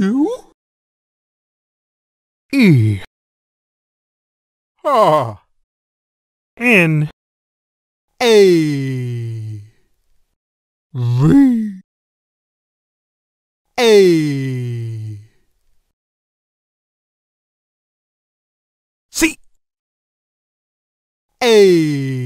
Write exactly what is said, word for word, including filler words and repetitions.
U E H N A V A C A